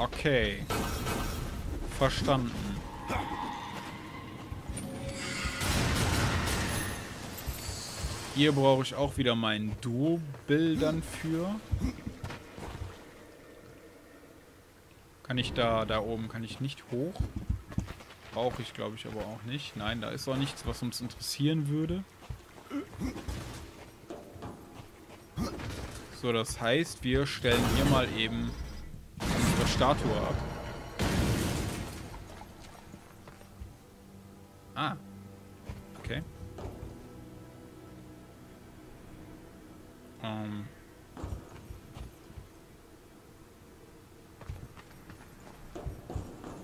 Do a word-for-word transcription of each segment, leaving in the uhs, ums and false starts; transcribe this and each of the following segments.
Okay. Verstanden. Hier brauche ich auch wieder meinen Duo-Bildern für. Kann ich da, da oben kann ich nicht hoch. Brauche ich, glaube ich, aber auch nicht. Nein, da ist auch nichts, was uns interessieren würde. So, das heißt, wir stellen hier mal eben unsere Statue ab. Ah. Okay. Ähm.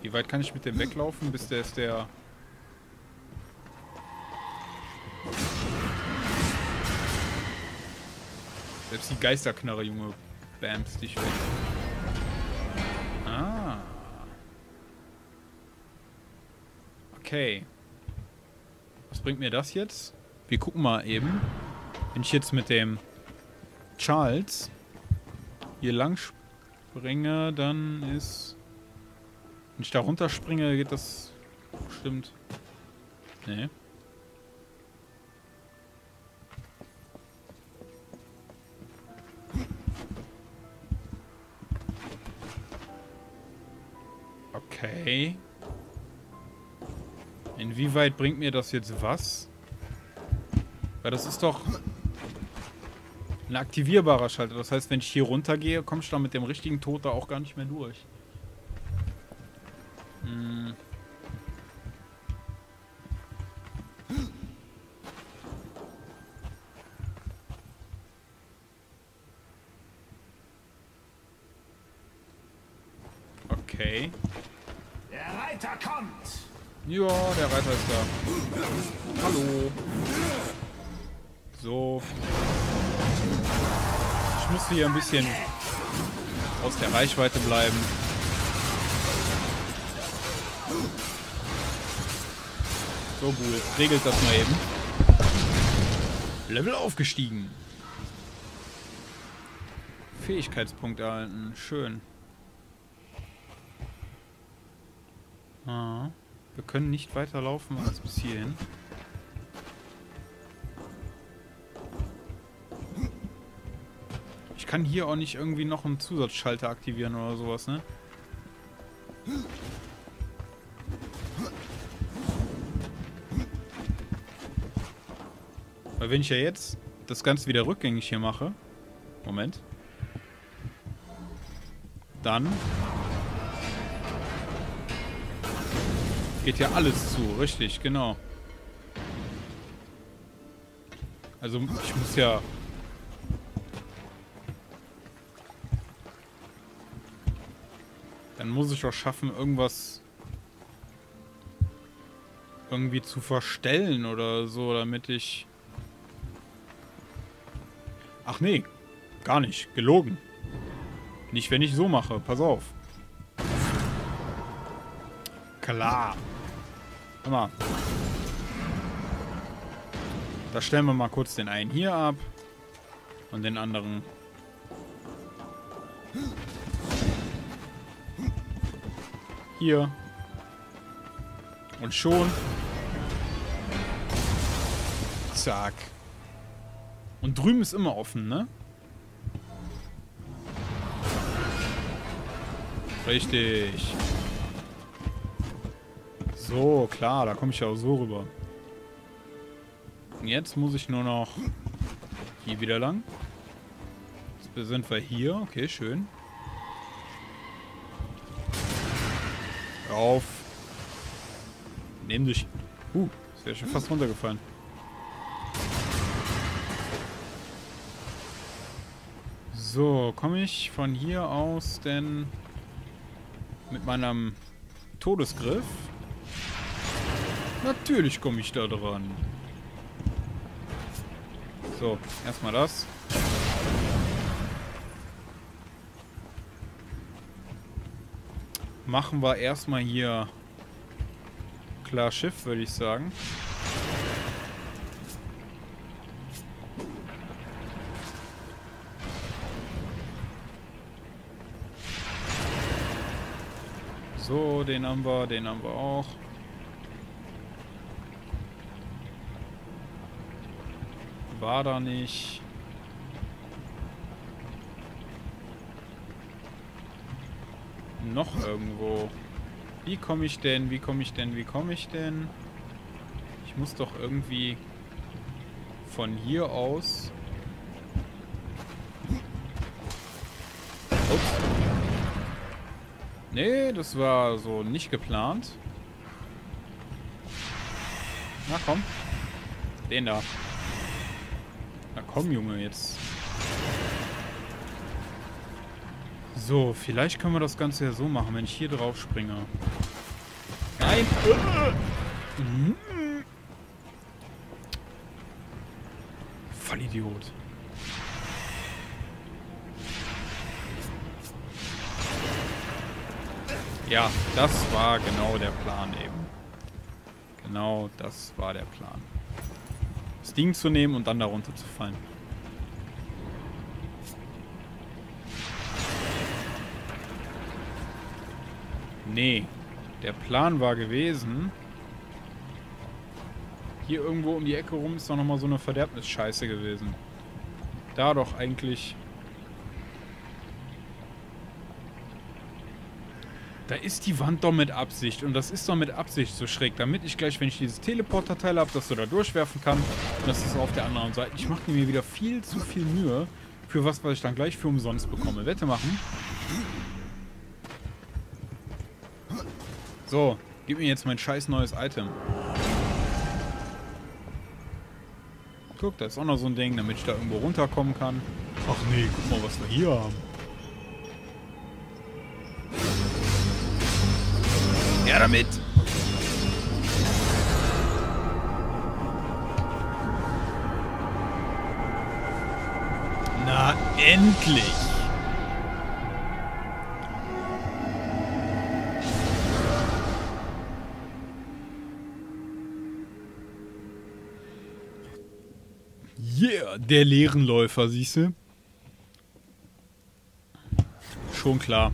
Wie weit kann ich mit dem weglaufen, bis der ist der... Selbst die Geisterknarre, Junge, bams dich weg. Ah. Okay. Was bringt mir das jetzt? Wir gucken mal eben. Wenn ich jetzt mit dem Charles hier lang springe, dann ist... Wenn ich da runterspringe, geht das bestimmt... Nee. Okay. Inwieweit bringt mir das jetzt was? Weil das ist doch ein aktivierbarer Schalter. Das heißt, wenn ich hier runtergehe, komme ich da mit dem richtigen Tod da auch gar nicht mehr durch. Hm. Okay. Der Reiter kommt! Ja, der Reiter ist da. Hallo. So. Ich musste hier ein bisschen aus der Reichweite bleiben. So cool. Regelt das mal eben. Level aufgestiegen. Fähigkeitspunkt erhalten. Schön. Ah, wir können nicht weiterlaufen als bis hierhin. Ich kann hier auch nicht irgendwie noch einen Zusatzschalter aktivieren oder sowas, ne? Weil wenn ich ja jetzt das Ganze wieder rückgängig hier mache... Moment. Dann... geht ja alles zu, richtig, genau. Also ich muss ja... Dann muss ich auch schaffen, irgendwas irgendwie zu verstellen oder so, damit ich... Ach nee, gar nicht, gelogen. Nicht, wenn ich so mache, pass auf. Klar. Mal. Da stellen wir mal kurz den einen hier ab und den anderen. Hier. Und schon. Zack. Und drüben ist immer offen, ne? Richtig. So, klar, da komme ich ja auch so rüber. Jetzt muss ich nur noch hier wieder lang. Jetzt sind wir hier. Okay, schön. Hör auf. Nehm dich. Uh, ist ja schon fast runtergefallen. So, komme ich von hier aus denn mit meinem Todesgriff? Natürlich komme ich da dran. So, erstmal das. Machen wir erstmal hier klar Schiff, würde ich sagen. So, den haben wir, den haben wir auch. War da nicht. Noch irgendwo. Wie komme ich denn? Wie komme ich denn? Wie komme ich denn? Ich muss doch irgendwie von hier aus. Ups. Nee, das war so nicht geplant. Na komm. Den da. Na komm, Junge, jetzt. So, vielleicht können wir das Ganze ja so machen, wenn ich hier drauf springe. Nein! Vollidiot. Ja, das war genau der Plan eben. Genau das war der Plan. Das Ding zu nehmen und dann darunter zu fallen. Nee, der Plan war gewesen, hier irgendwo um die Ecke rum ist doch nochmal so eine Verderbnisscheiße gewesen. Da doch eigentlich. Da ist die Wand doch mit Absicht und das ist doch mit Absicht so schräg, damit ich gleich, wenn ich dieses Teleporterteil habe, das so da durchwerfen kann und das ist auf der anderen Seite. Ich mache mir wieder viel zu viel Mühe für was, was ich dann gleich für umsonst bekomme. Wette machen. So, gib mir jetzt mein scheiß neues Item. Guck, da ist auch noch so ein Ding, damit ich da irgendwo runterkommen kann. Ach nee, guck mal, was wir hier haben. Ja, damit! Na, endlich! Yeah, der Leerenläufer, siehst du? Schon klar.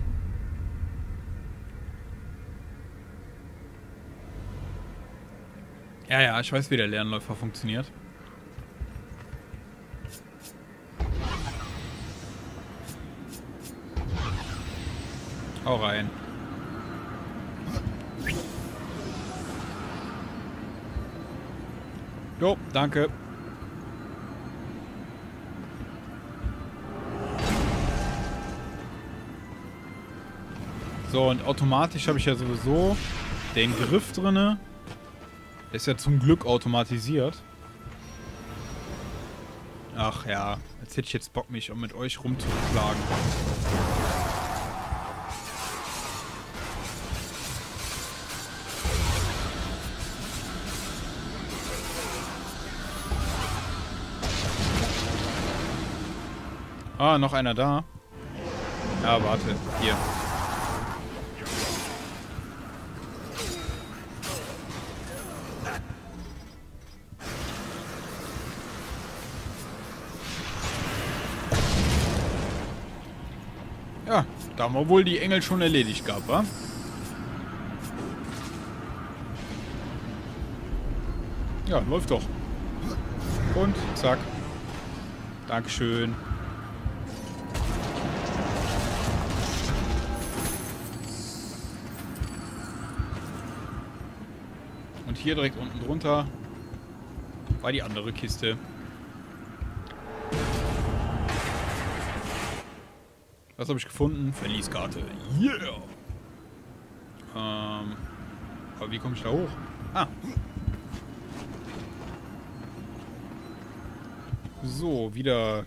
Ja, ja, ich weiß, wie der Leerenläufer funktioniert. Hau rein. Jo, danke. So, und automatisch habe ich ja sowieso den Griff drinne. Ist ja zum Glück automatisiert. Ach ja, jetzt hätte ich jetzt Bock, mich mit euch rumzuschlagen. Ah, noch einer da. Ja, warte, hier. Ja, da haben wir wohl die Engel schon erledigt gehabt, wa? Ja, läuft doch. Und zack. Dankeschön. Und hier direkt unten drunter war die andere Kiste. Was habe ich gefunden? Verlieskarte. Yeah! Ähm. Aber wie komme ich da hoch? Ah. So, wieder.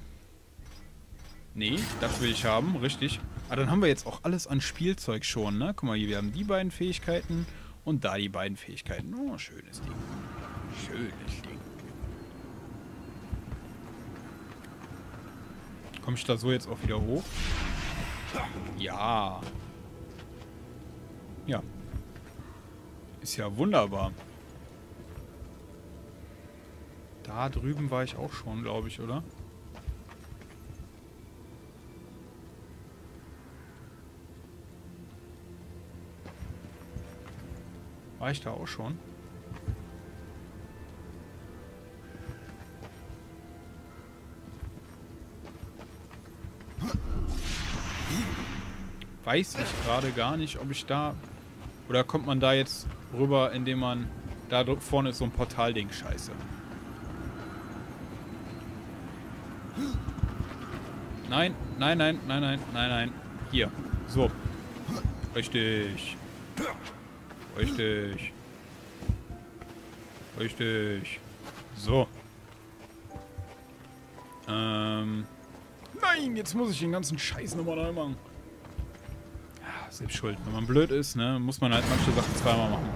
Nee, das will ich haben. Richtig. Ah, dann haben wir jetzt auch alles an Spielzeug schon, ne? Guck mal, hier, wir haben die beiden Fähigkeiten und da die beiden Fähigkeiten. Oh, schönes Ding. Schönes Ding. Komme ich da so jetzt auch wieder hoch? Ja. Ja. Ist ja wunderbar. Da drüben war ich auch schon, glaube ich, oder? War ich da auch schon? Weiß ich gerade gar nicht, ob ich da... Oder kommt man da jetzt rüber, indem man... Da vorne ist so ein Portalding, scheiße. Nein, nein, nein, nein, nein, nein, nein. Hier. So. Richtig. Richtig. Richtig. So. Ähm. Nein, jetzt muss ich den ganzen Scheiß nochmal neu machen. Ja, selbst schuld. Wenn man blöd ist, ne, muss man halt manche Sachen zweimal machen.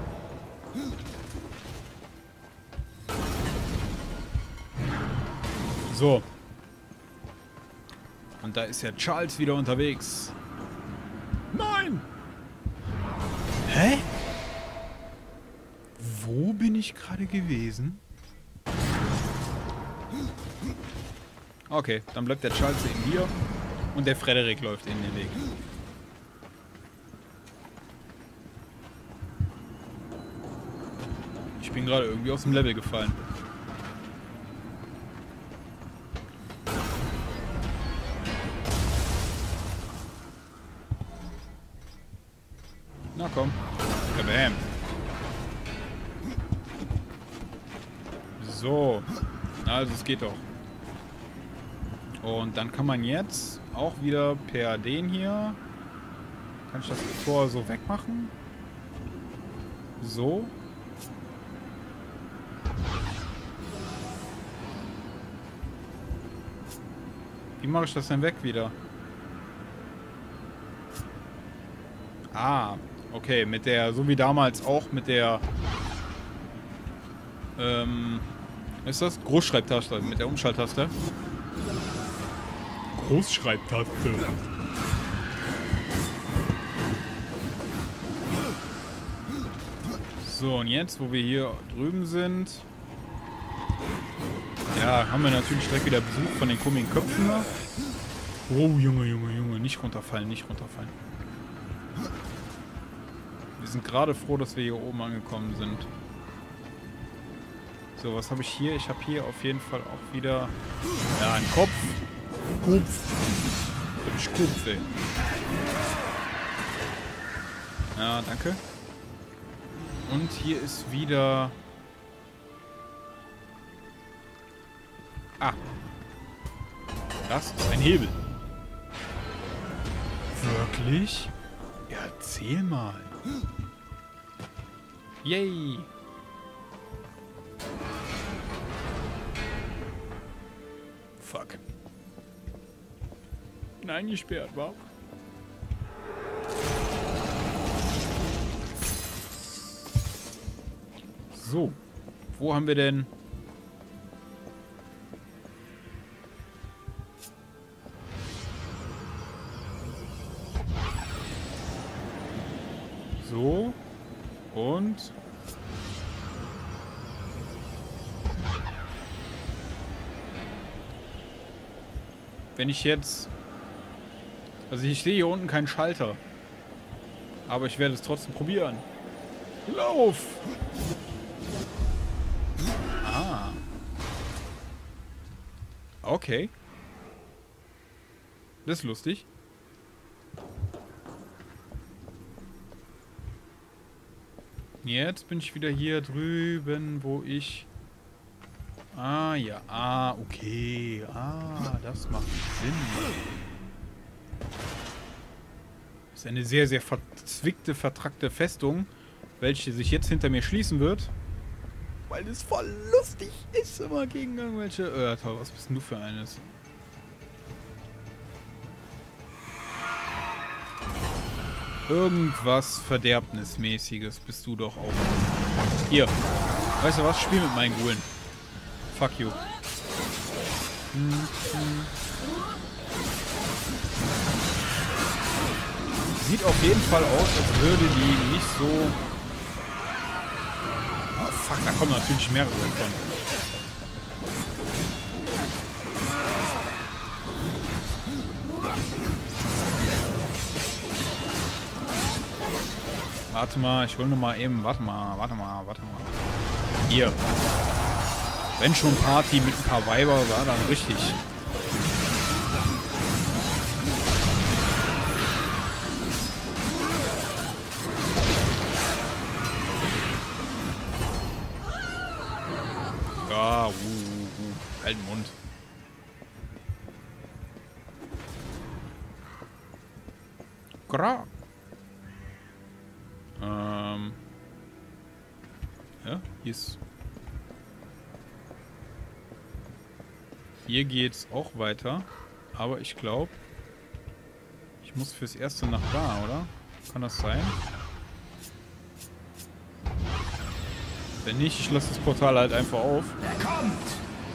So. Und da ist ja Charles wieder unterwegs. Nein! Hä? Wo bin ich gerade gewesen? Okay, dann bleibt der Charles eben hier. Und der Frederik läuft in den Weg. Ich bin gerade irgendwie aus dem Level gefallen. Na komm. Kabam. So. Also es geht doch. Und dann kann man jetzt auch wieder per den hier... Kann ich das Tor so wegmachen? So. Wie mache ich das denn weg wieder? Ah. Okay, mit der, so wie damals auch, mit der, ähm, ist das? Großschreibtaste, mit der Umschalttaste. Großschreibtaste. So, und jetzt, wo wir hier drüben sind, ja, haben wir natürlich direkt wieder Besuch von den komischen Köpfen da. Oh, Junge, Junge, Junge, nicht runterfallen, nicht runterfallen. Wir sind gerade froh, dass wir hier oben angekommen sind. So, was habe ich hier? Ich habe hier auf jeden Fall auch wieder... Ja, einen Kopf. Kopf. Ich Kopf, ey. Ja, danke. Und hier ist wieder... Ah. Das ist ein Hebel. Wirklich? Ja, erzähl mal. Yay! Fuck. Nein, gesperrt, war. So. Wo haben wir denn... So. Und... Wenn ich jetzt... Also ich sehe hier unten keinen Schalter. Aber ich werde es trotzdem probieren. Lauf! Ah. Okay. Das ist lustig. Jetzt bin ich wieder hier drüben, wo ich... Ah, ja. Ah, okay. Ah, das macht Sinn. Das ist eine sehr, sehr verzwickte, vertrackte Festung, welche sich jetzt hinter mir schließen wird. Weil es voll lustig ist, immer gegen irgendwelche... Äh, toll, was bist denn du für eines? Irgendwas Verderbnismäßiges bist du doch auch. Hier. Weißt du was? Spiel mit meinen Gulen. Fuck you. Sieht auf jeden Fall aus, als würde die nicht so... Oh, fuck, da kommen natürlich mehrere von. Warte mal, ich hol noch mal eben. Warte mal, warte mal, warte mal. Hier. Wenn schon Party mit ein paar Weiber war, dann richtig. Ja, uh, uh, uh. Halt den Mund. Gra. Ähm. Ja, hier ist... Hier geht's auch weiter, aber ich glaube, ich muss fürs Erste nach da, oder? Kann das sein? Wenn nicht, ich lasse das Portal halt einfach auf.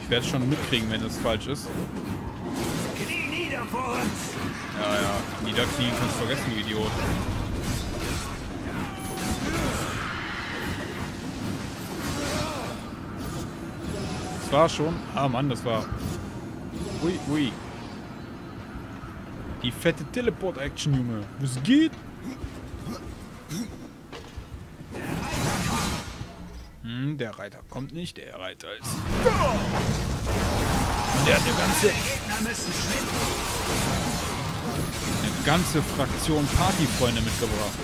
Ich werde es schon mitkriegen, wenn das falsch ist. Knie nieder vor uns! Ja, ja, niederknien kannst du vergessen, du Idiot. Das war schon... Ah, Mann, das war... Ui, ui. Die fette Teleport-Action, Junge. Was geht? Hm, der Reiter kommt nicht. Der Reiter ist... Der hat eine ganze... Eine ganze Fraktion Partyfreunde mitgebracht.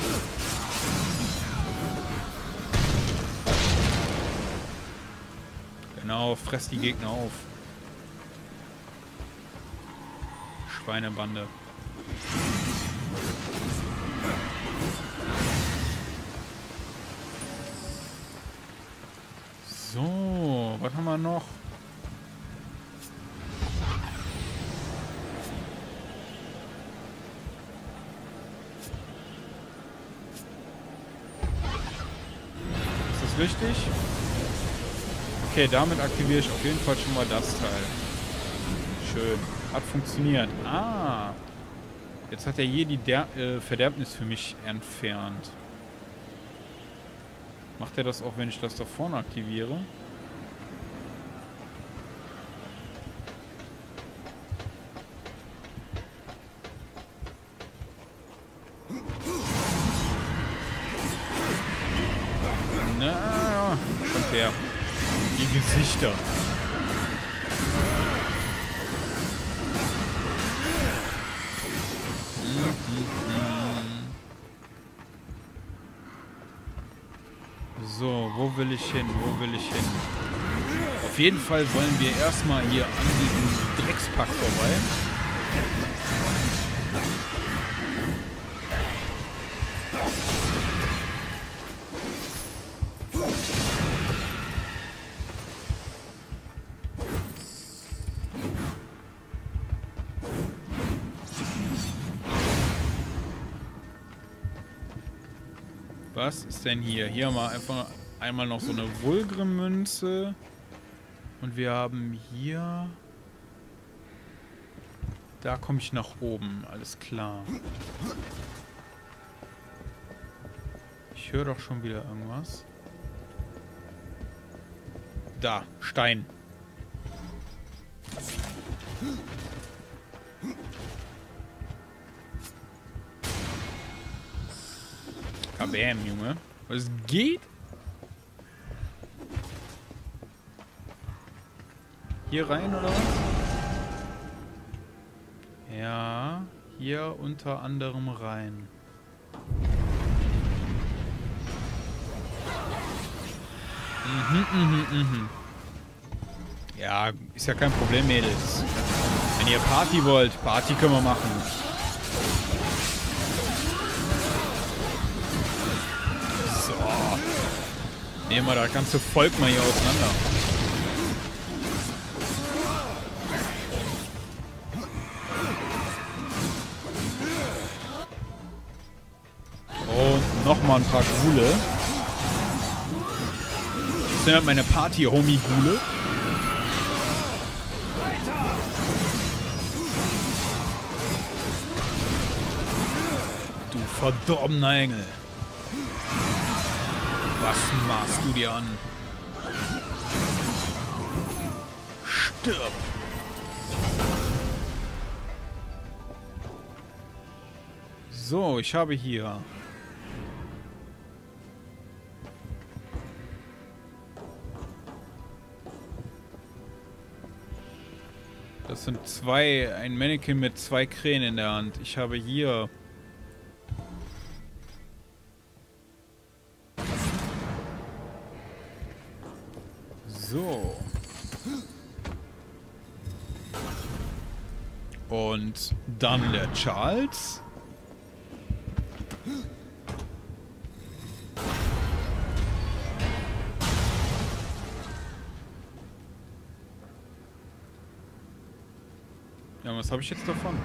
Genau, fress die Gegner auf. Schweinebande. So, was haben wir noch? Ist das richtig? Okay, damit aktiviere ich auf jeden Fall schon mal das Teil. Schön. Hat funktioniert. Ah. Jetzt hat er hier die Der äh, Verderbnis für mich entfernt. Macht er das auch, wenn ich das da vorne aktiviere? Na, kommt her. Die Gesichter. So, wo will ich hin? Wo will ich hin? Auf jeden Fall wollen wir erstmal hier an diesem Dreckspack vorbei. Was ist denn hier? Hier haben wir einfach einmal noch so eine vulgere Münze. Und wir haben hier... Da komme ich nach oben. Alles klar. Ich höre doch schon wieder irgendwas. Da, Stein. Kabam, Junge. Was geht? Hier rein, oder was? Ja, hier unter anderem rein. Mhm, mhm, mhm. Ja, ist ja kein Problem, Mädels. Wenn ihr Party wollt, Party können wir machen. Nehmen wir das ganze Volk mal hier auseinander. Und nochmal ein paar Gule. Das sind halt meine Party-Homie-Gule. Du verdorbener Engel. Was machst du dir an? Stirb! So, ich habe hier Das sind zwei, ein Mannequin mit zwei Krähen in der Hand. Ich habe hier... So. Und dann der Charles. Ja, was habe ich jetzt davon?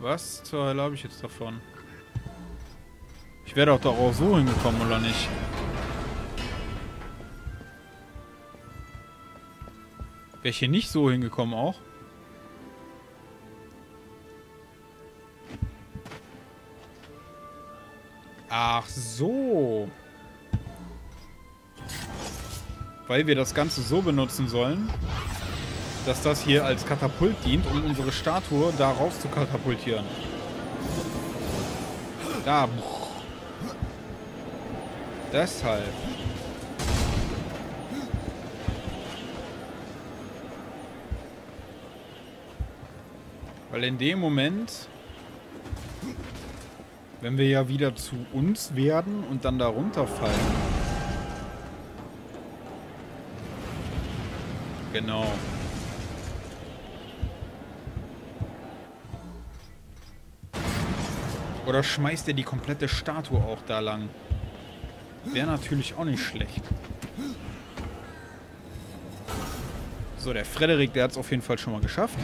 Was zur Hölle habe ich jetzt davon? Ich wäre doch doch auch so hingekommen, oder nicht? Wäre ich hier nicht so hingekommen auch? Ach so. Weil wir das Ganze so benutzen sollen, dass das hier als Katapult dient, um unsere Statue darauf zu katapultieren. Da. Deshalb. Weil in dem Moment, wenn wir ja wieder zu uns werden und dann da runterfallen. Genau. Oder schmeißt er die komplette Statue auch da lang? Wäre natürlich auch nicht schlecht. So, der Frederik, der hat es auf jeden Fall schon mal geschafft.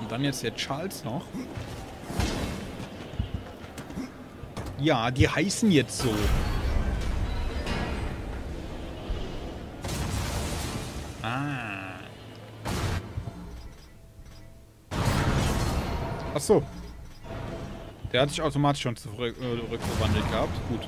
Und dann jetzt der Charles noch. Ja, die heißen jetzt so. Ah. Ach so. Der hat sich automatisch schon zurück, äh, rückverwandelt gehabt. Gut.